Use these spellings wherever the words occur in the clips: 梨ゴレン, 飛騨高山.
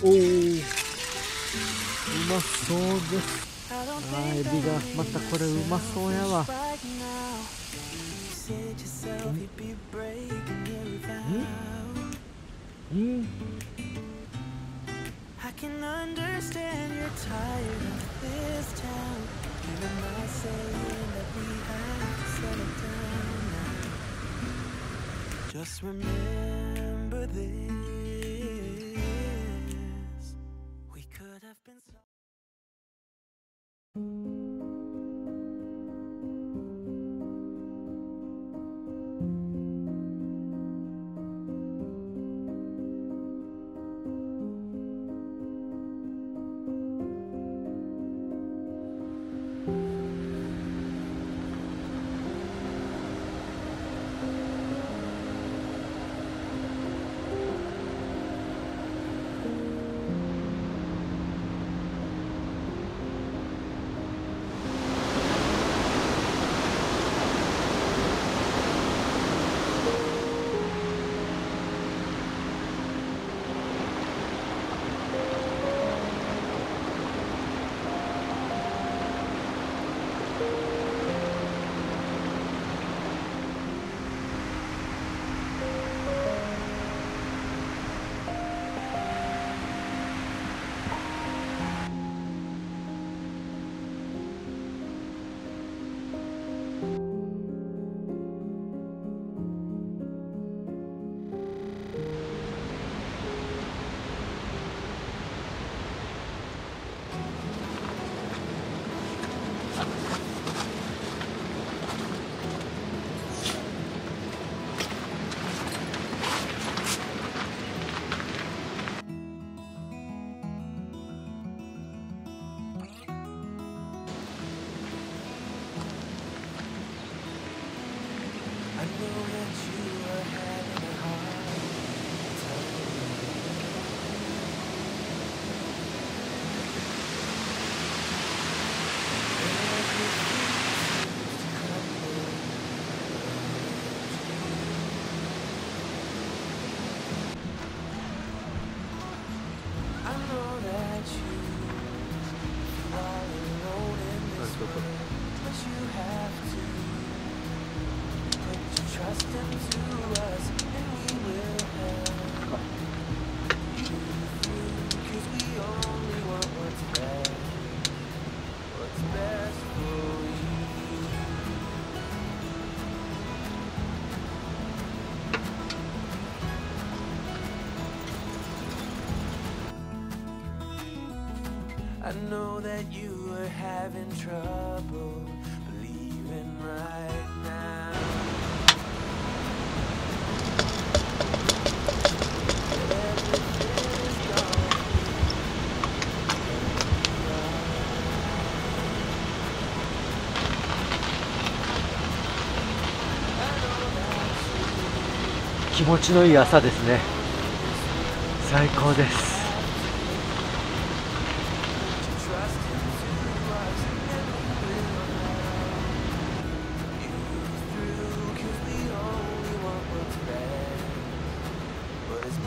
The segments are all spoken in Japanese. おお、うまそうです。あ、エビがまたこれうまそうやわ。うん、Just remember this. We could have been so. I know that you are having trouble believing right now. Everything's gone. 気持ちのいい朝ですね。最高です。What's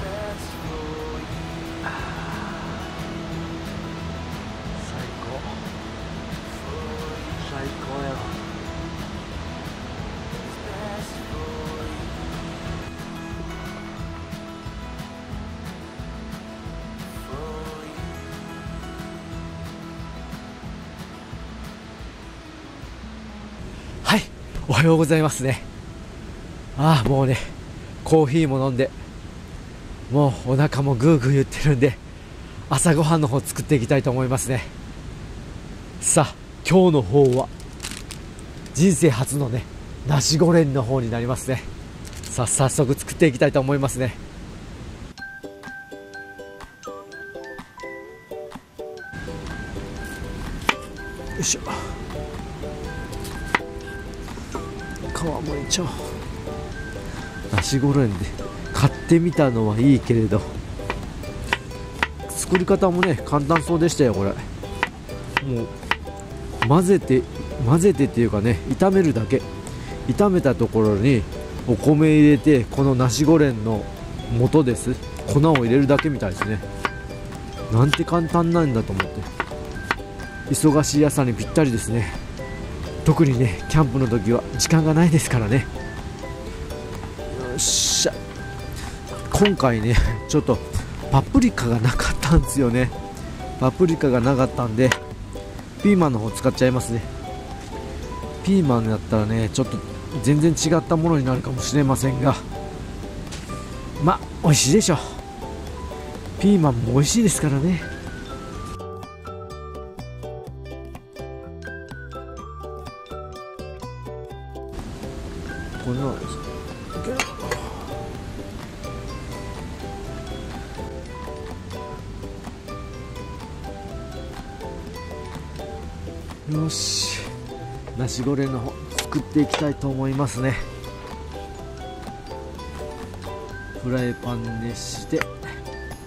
best for you. はい、おはようございますね。ああ、もうね、コーヒーも飲んで、もうお腹もグーグー言ってるんで、朝ごはんの方作っていきたいと思いますね。さあ、今日の方は人生初のね、梨ゴレンの方になりますね。さあ、早速作っていきたいと思いますね。よいしょ、皮むいちゃおう。梨ゴレンで買ってみたのはいいけれど、作り方もね、簡単そうでしたよ。これもう混ぜてっていうかね、炒めるだけ。炒めたところにお米入れて、この梨ゴレンの素です、粉を入れるだけみたいですね。なんて簡単なんだと思って、忙しい朝にぴったりですね。特にね、キャンプの時は時間がないですからね。よっしゃ、今回ね、ちょっとパプリカがなかったんですよね。パプリカがなかったんで、ピーマンの方使っちゃいますね。ピーマンだったらね、ちょっと全然違ったものになるかもしれませんが、まあ美味しいでしょ。ピーマンも美味しいですからね。これはよし、梨ゴレンの方作っていきたいと思いますね。フライパン熱して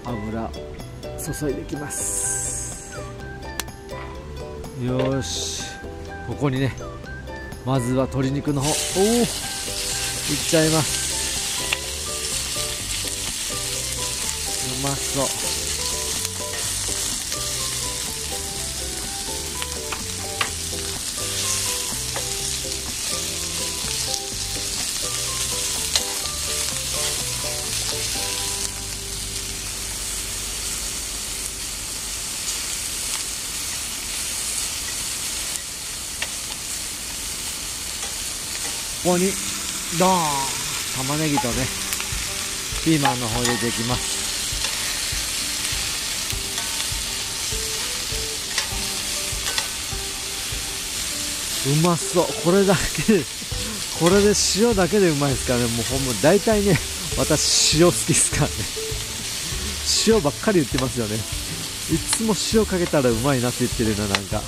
油注いでいきます。よし、ここにね、まずは鶏肉の方、おお、いっちゃいます。うまそう。ここにドーン、玉ねぎとね、ピーマンの方入れていきます。うまそう。これだけで、これで塩だけでうまいですからね。もうほんま大体ね、私塩好きですからね。塩ばっかり言ってますよね。いつも塩かけたらうまいなって言ってるな。なんかも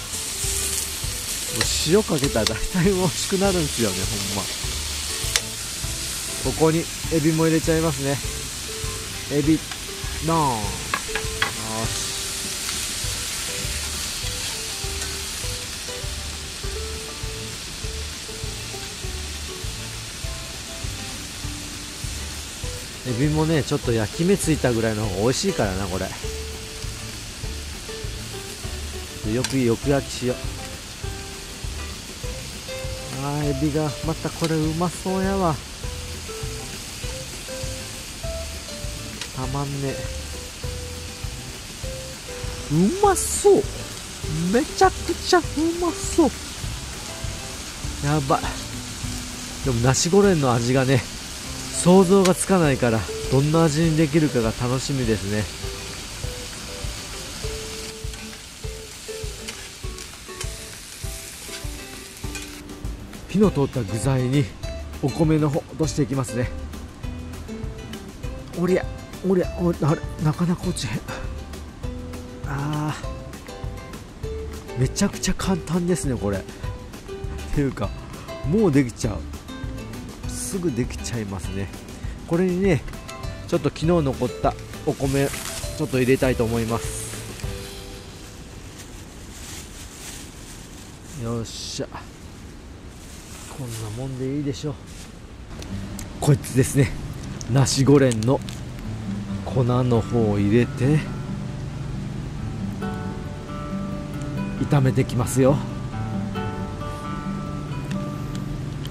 う塩かけたら大体美味しくなるんですよね、ほんま。ここにエビも入れちゃいますね。エビドーン、よし。エビもね、ちょっと焼き目ついたぐらいの方が美味しいからな、これ。よく焼きしよう。あー、エビがまたこれうまそうやわ。たまんねえ。うまそう、めちゃくちゃうまそう。やばい。でも梨ゴレンの味がね、想像がつかないから、どんな味にできるかが楽しみですね。火の通った具材にお米の方落としていきますね。おりゃおりゃ、あれ、なかなか落ちへん。あー、めちゃくちゃ簡単ですね、これ。っていうか、もうできちゃう。すぐできちゃいますね。これにね、ちょっと昨日残ったお米ちょっと入れたいと思います。よっしゃ、こんなもんでいいでしょう。こいつですね、梨ゴレンの粉の方を入れて炒めてきますよ。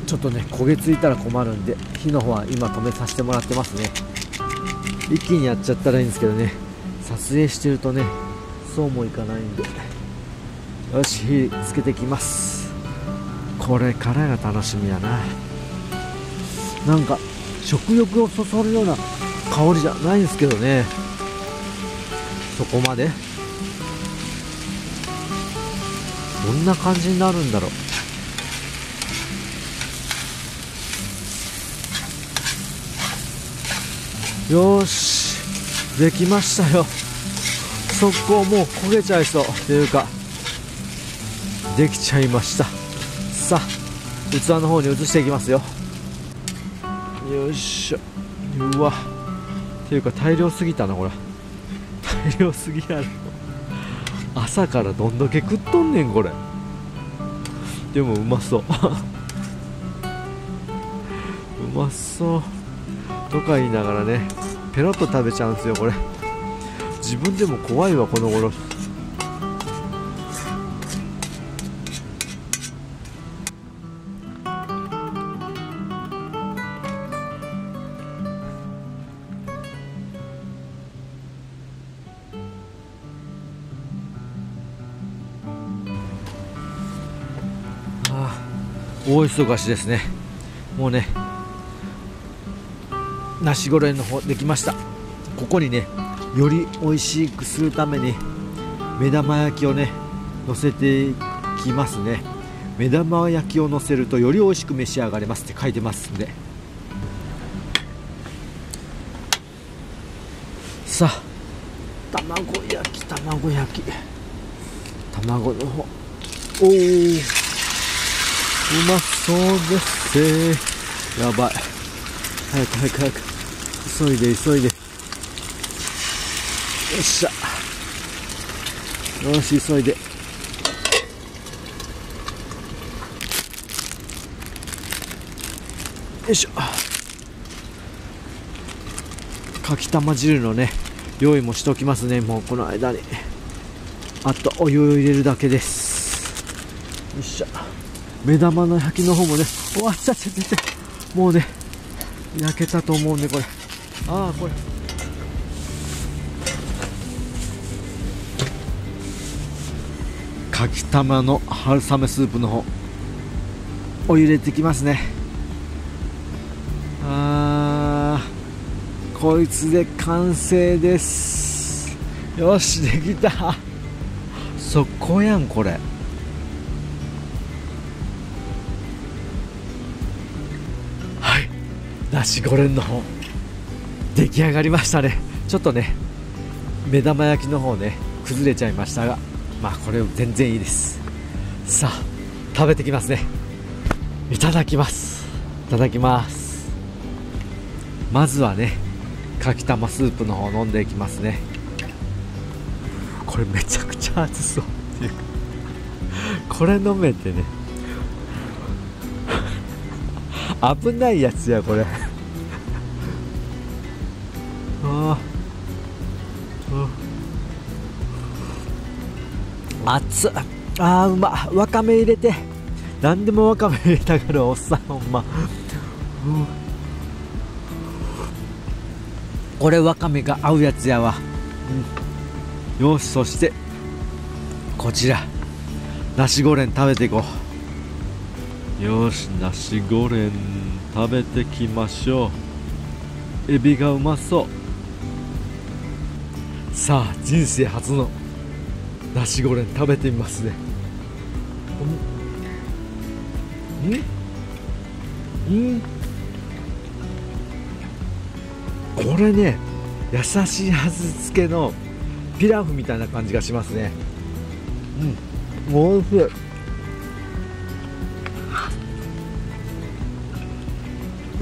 ちょっとね、焦げついたら困るんで、火の方は今止めさせてもらってますね。一気にやっちゃったらいいんですけどね、撮影してるとね、そうもいかないんで。よし、火つけてきます。これからが楽しみやな。なんか食欲をそそるような香りじゃないんですけどね、そこまでどんな感じになるんだろう。よーし、できましたよ。速攻もう焦げちゃいそうっていうかできちゃいました。さあ器の方に移していきますよ。よいしょ。うわっていうか大量すぎたなこれ、大量すぎやろ。朝からどんだけ食っとんねんこれ。でもうまそううまそうとか言いながらね、ペロッと食べちゃうんですよこれ。自分でも怖いわこの頃。大忙しですね。もうね、ナシゴレンの方できました。ここにね、より美味しくするために目玉焼きをね乗せていきますね。目玉焼きを乗せるとより美味しく召し上がれますって書いてますんで。さあ、卵焼き卵の方、おおうまそうですね。やばい、早く急いで。よっしゃ、よし急いで。よいしょ、かきたま汁のね用意もしておきますね。もうこの間にあとお湯を入れるだけです。よっしゃ、目玉の焼きの方もね、終わっちゃってもうね焼けたと思うんでこれ、これかきたまの春雨スープの方お湯入れてきますね。こいつで完成です。よしできた。そこやんこれ。ナシゴレンの方出来上がりましたね。ちょっとね目玉焼きの方ね崩れちゃいましたが、まあこれ全然いいです。さあ食べてきますね。いただきます。まずはねかきたまスープの方飲んでいきますね。これめちゃくちゃ熱そうっていうかこれ飲めてね危ないやつやこれ熱っ。うまっ。わかめ入れて、何でもわかめ入れたからおっさんほんまこれわかめが合うやつやわ、よし。そしてこちらナシゴレン食べていこう。よし、ナシゴレン食べてきましょう。エビがうまそう。さあ人生初のナシゴレン食べてみますね。これね優しい味付けのピラフみたいな感じがしますね。おいしい。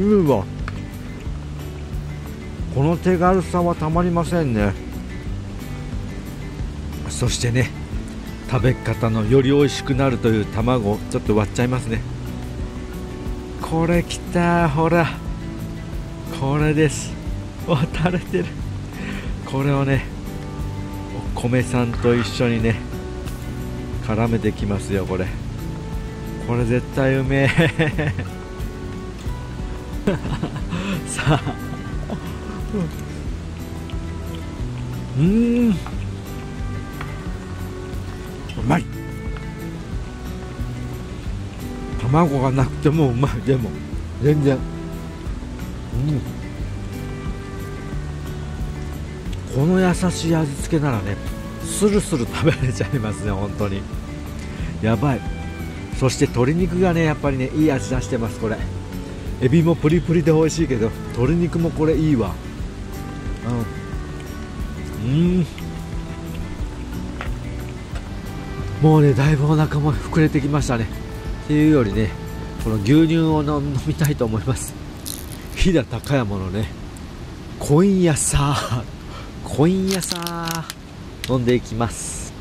うわ、この手軽さはたまりませんね。そしてね食べ方のより美味しくなるという卵をちょっと割っちゃいますね。これきた、ほらこれです。わ、垂れてる。これをねお米さんと一緒にね絡めてきますよ。これ絶対うめえさあ、うまい。卵がなくてもうまい。でも全然、この優しい味付けならね、スルスル食べれちゃいますね、本当にやばい。そして鶏肉がね、やっぱりね、いい味出してます。これエビもプリプリで美味しいけど、鶏肉もこれいいわ。もうね、だいぶお腹も膨れてきましたね。っていうよりね、この牛乳を飲みたいと思います。飛騨高山のね、今夜さ、今夜さ飲んでいきます。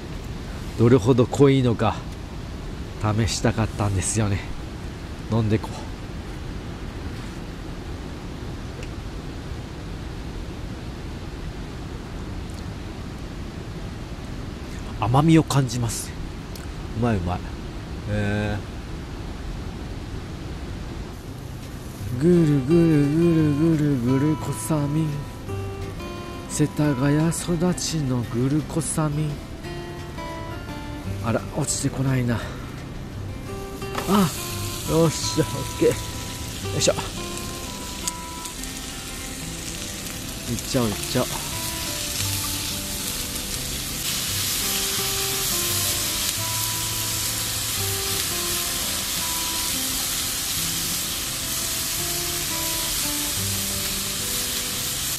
どれほど濃いのか試したかったんですよね。飲んでこう。甘みを感じます。うまいうまい。ぐるぐるぐるぐるぐるこさみ、世田谷育ちのぐるこさみ。あら、落ちてこないな。あ、よっしゃ、オッケー。よいしょ、いっちゃおういっちゃおう。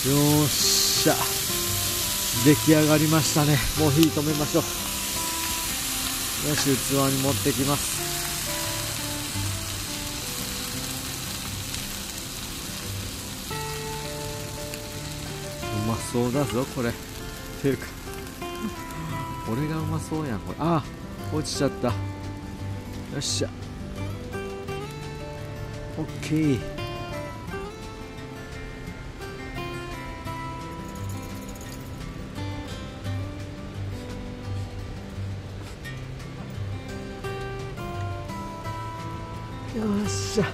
よっしゃ、出来上がりましたね。もう火止めましょう。よし、器に持ってきます。うまそうだぞこれ。っていうか俺がうまそうやんこれ。ああ、落ちちゃった。よっしゃ、オッケー。よっしゃ、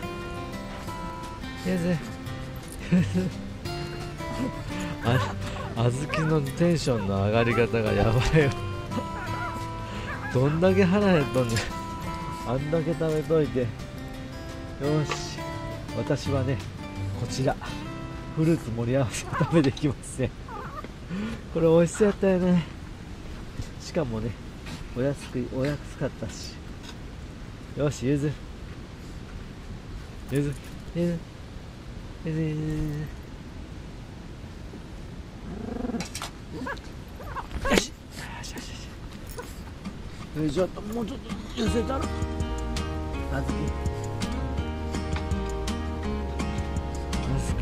先生小豆のテンションの上がり方がやばいよどんだけ腹減っとんねん、あんだけ食べといて。よし、私はね、こちらフルーツ盛り合わせ食べていきますねこれ美味しそうやったよね。しかもね、お安かったし。よし、ゆずゆずゆずゆずゆず、よしよしよしよし、ちょっともうちょっと寄せたらあずきあず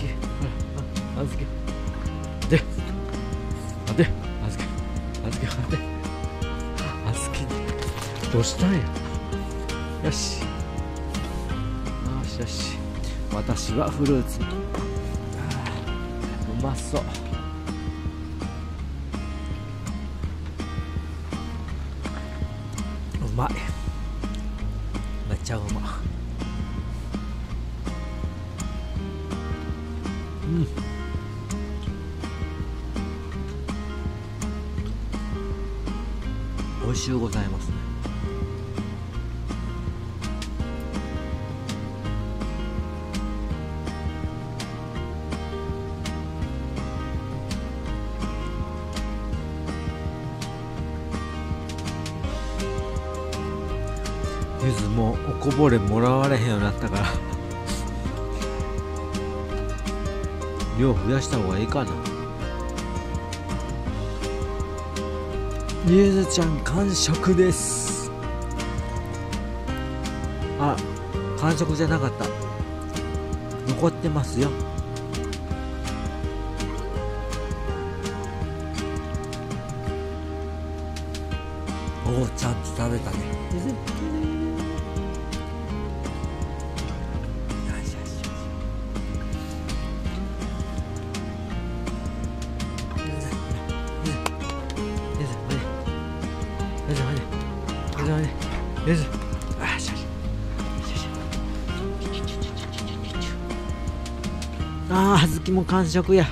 きで待て、あずきあずき待て、あずきどうしたんや。よしよし、私はフルーツ。うまそう。うまい、めっちゃうまい。美味しゅうございますね。ゆずもおこぼれもらわれへんようになったから量増やした方がいいかな。ゆずちゃん完食です。あ、完食じゃなかった、残ってますよ。おお、ちゃんと食べたね。ゆずよし、あ、しゃしゃ、あずきも完食や。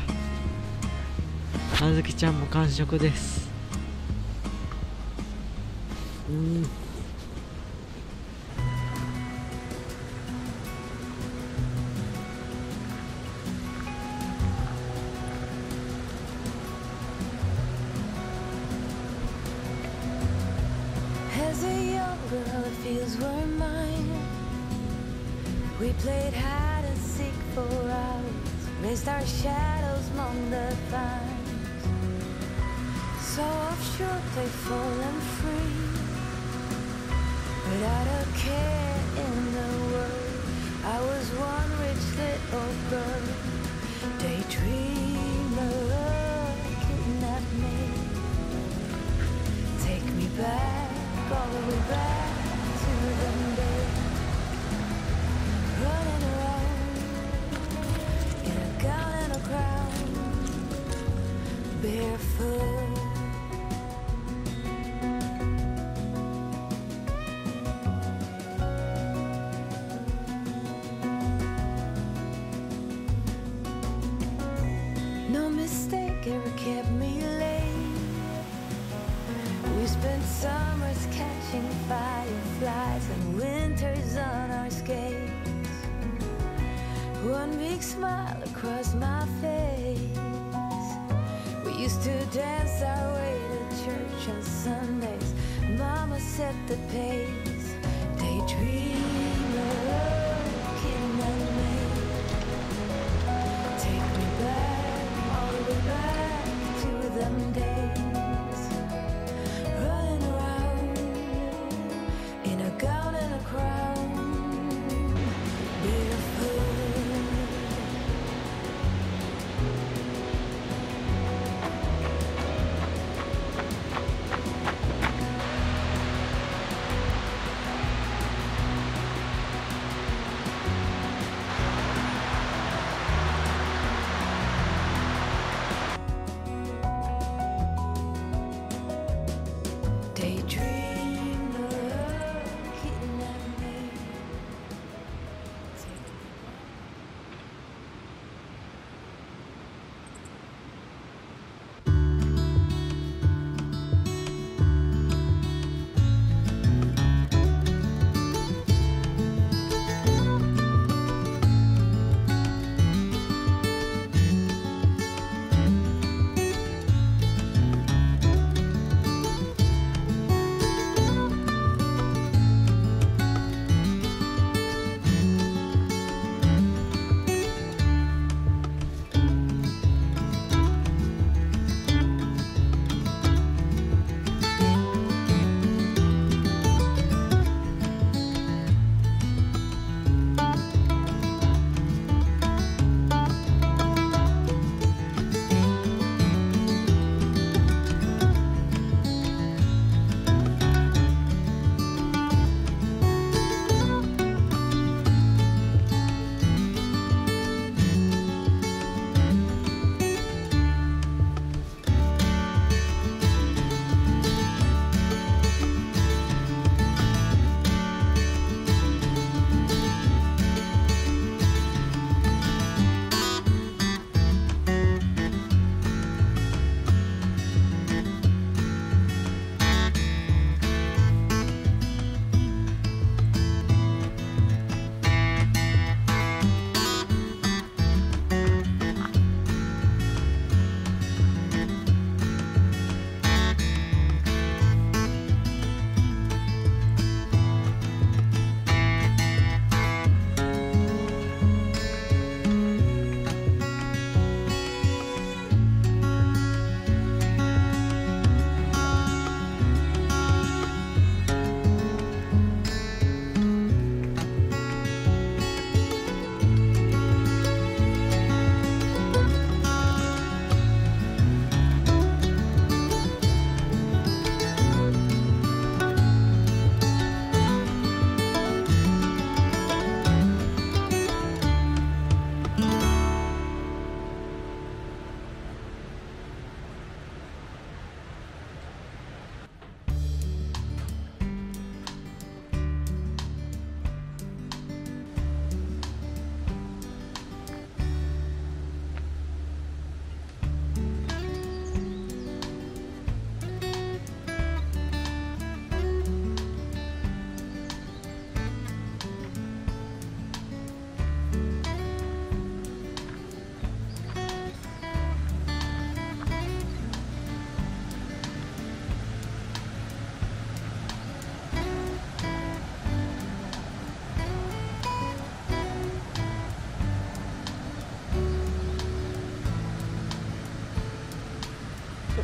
あずきちゃんも完食です。fields were mine. We played hide and seek for hours, raised our shadows among the pines. So offshore they've fallen free, without a care in the world. I was one rich little girl, daydreamer kidnapped me. Take me back, all the way back to the day. Running around in a gown and a crown, barefoot. Mistake ever kept me late. We spent summers catching fireflies and winters on our skates. One big smile across my face. We used to dance our way to church on Sundays. Mama set the pace. Daydreamer, looking at me. Take me back. Back to them days, running around in a gown and a crown, barefoot.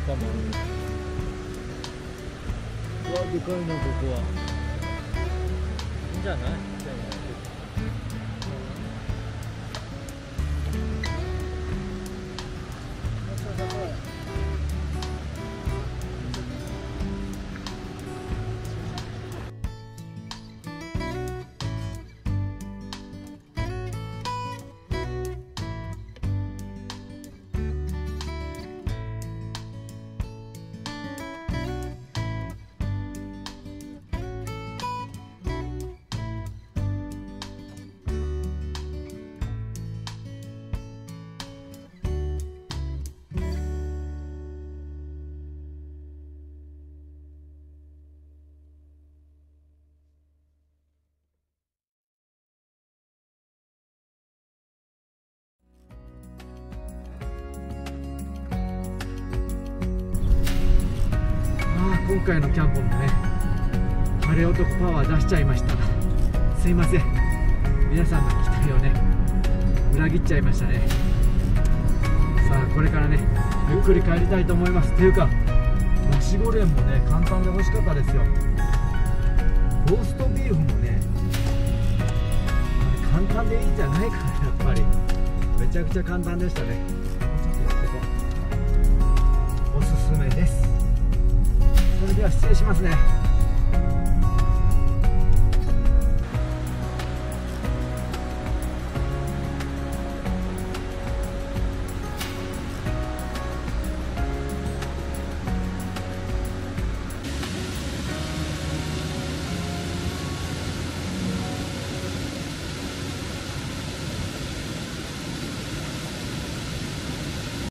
たまに。うわ、でかいな、ここは。いいんじゃない？今回のキャンプもね、晴れ男パワー出しちゃいました。すいません、皆さんの期待をね、裏切っちゃいましたね。さあこれからね、ゆっくり帰りたいと思います。っていうか、ナシゴレンもね、簡単で美味しかったですよ。ローストビーフもね、簡単でいいんじゃないかな。やっぱりめちゃくちゃ簡単でしたね。おすすめです。それでは失礼しますね。